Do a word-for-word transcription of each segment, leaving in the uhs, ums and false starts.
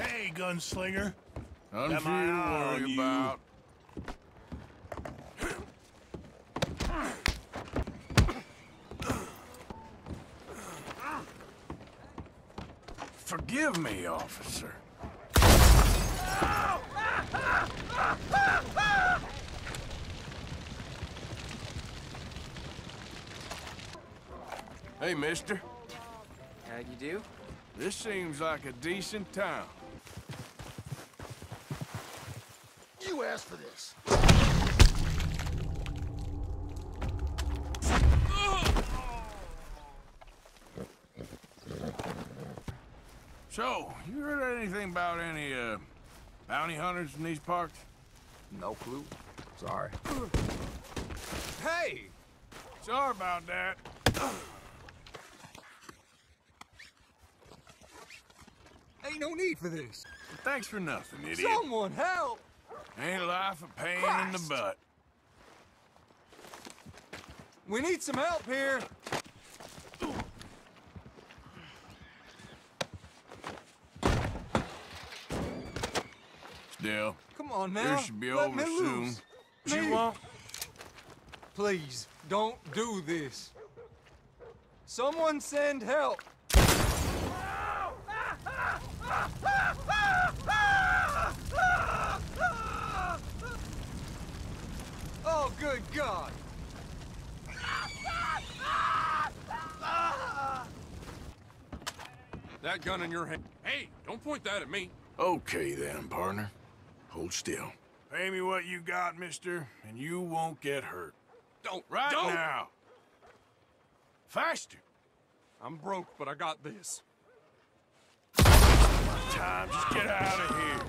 Hey, gunslinger. I'm Am I worried about. Forgive me, officer. Hey, mister. How you do? This seems like a decent town. You asked for this. So, you heard anything about any, uh, bounty hunters in these parts? No clue. Sorry. Hey! Sorry about that. Ain't no need for this. Thanks for nothing, idiot. Someone help! Ain't life a pain Christ. in the butt? We need some help here. Still. Come on now. This should be Let over soon. Do you want? Please, don't do this. Someone send help. Oh, good God. That gun in your hand. Hey, don't point that at me. Okay then, partner. Hold still. Pay me what you got, mister, and you won't get hurt. Don't. Right don't. now. Faster. I'm broke, but I got this. Time, just get out of here.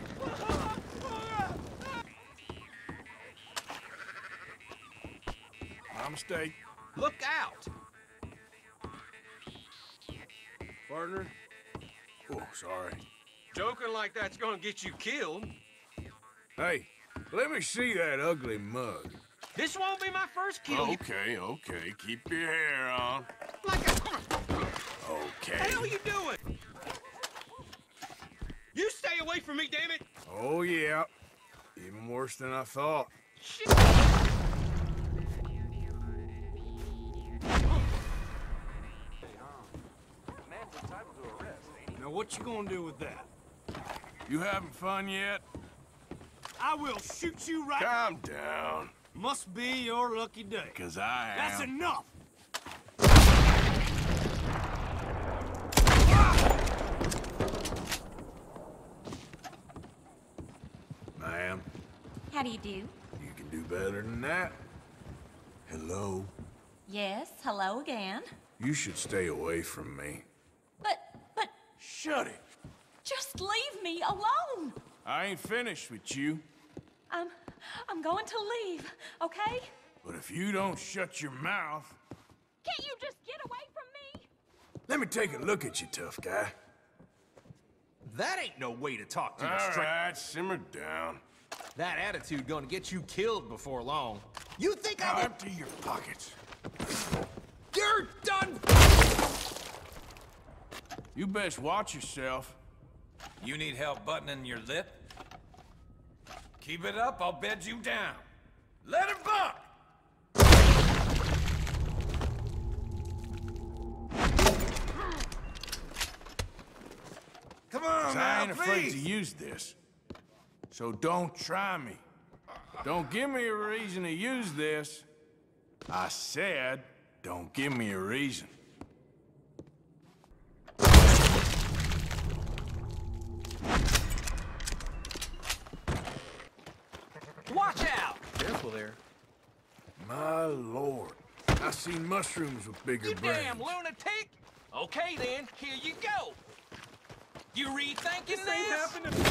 My mistake. Look out! Partner? Oh, sorry. Joking like that's gonna get you killed. Hey, let me see that ugly mug. This won't be my first kill. Okay, okay, keep your hair on. Like a... Okay. How you doing? You stay away from me, damn it! Oh yeah, even worse than I thought. Shit. Now what you gonna do with that? You having fun yet? I will shoot you right. Calm down. Must be your lucky day. Cause I am. That's enough. How do you do? You can do better than that. Hello? Yes, hello again. You should stay away from me. But, but... Shut it! Just leave me alone! I ain't finished with you. I'm... I'm going to leave, okay? But if you don't shut your mouth... Can't you just get away from me? Let me take a look at you, tough guy. That ain't no way to talk to you straight. All right, simmer down. That attitude gonna get you killed before long. You think I would- Empty your pockets. You're done! You best watch yourself. You need help buttoning your lip? Keep it up, I'll bed you down. Let it buck! Come on, man, I ain't afraid to use this. So don't try me. Don't give me a reason to use this. I said, don't give me a reason. Watch out! Careful there. My lord. I've seen mushrooms with bigger brains. You damn lunatic! Okay then, here you go. You rethinking this? This ain't happening to me.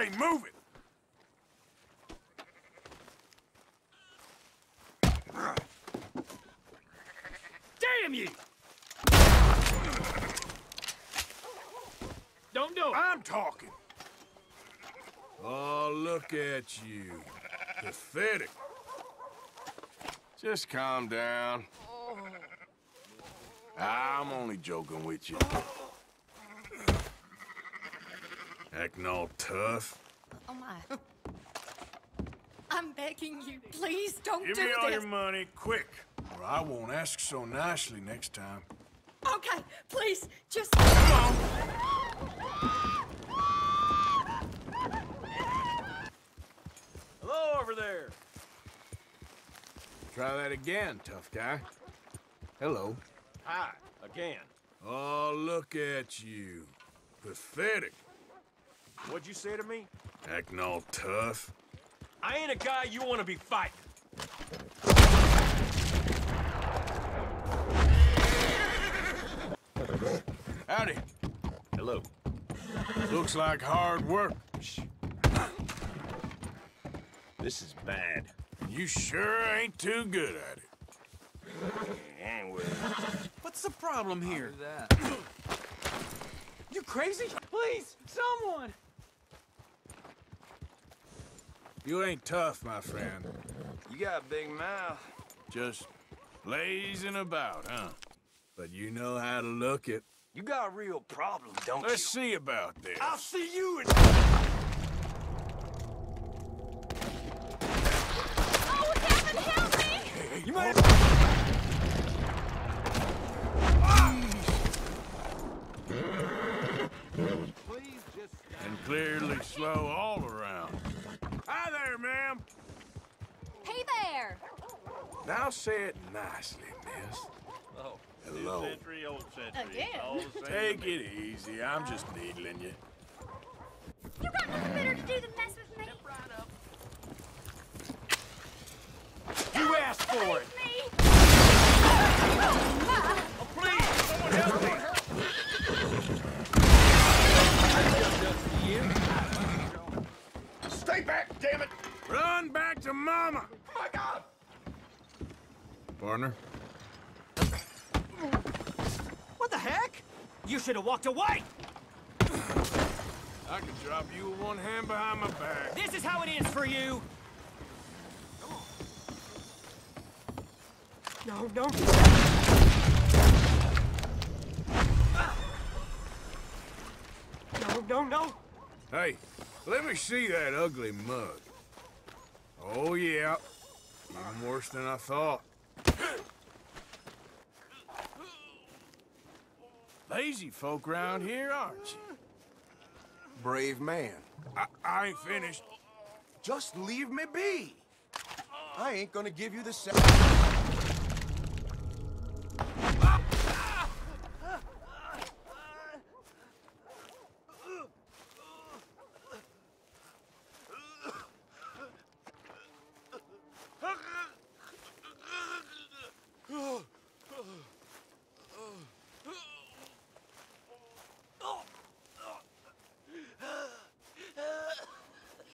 Hey, move it! Damn you! Don't do it! I'm talking! Oh, look at you. Pathetic. Just calm down. I'm only joking with you. Acting all tough. Oh, my. I'm begging you, please don't do this. Give me all your money, quick, or I won't ask so nicely next time. Okay, please, just... Come on. Hello over there. Try that again, tough guy. Hello. Hi, again. Oh, look at you. Pathetic. What'd you say to me? Acting all tough. I ain't a guy you want to be fighting. Howdy. Hello. Looks like hard work. This is bad. You sure ain't too good at it. Anyway. What's the problem here? You crazy? Please, someone! You ain't tough, my friend. You got a big mouth. Just blazing about, huh? But you know how to look it. You got a real problem, don't you? Let's see about this. I'll see you in... Oh, heaven help me! Hey, hey, you might... Ah! Please just... And clearly slow all around. Hi there, ma'am. Hey there. Now say it nicely, miss. Oh, hello. New century, old century. Again. All the same. Take it easy. I'm just needling you. You got nothing better to do than mess with me. Step right up. You God, asked for it. Me. Oh, my. Oh, please, someone help me. Stay back, damn it! Run back to Mama! Oh my God! Partner? What the heck? You should have walked away! I could drop you with one hand behind my back. This is how it is for you! Come on. No, no. No, no. Hey, let me see that ugly mug. Oh, yeah. Even worse than I thought. Lazy folk around here, aren't you? Brave man. I, I ain't finished. Just leave me be. I ain't gonna give you the...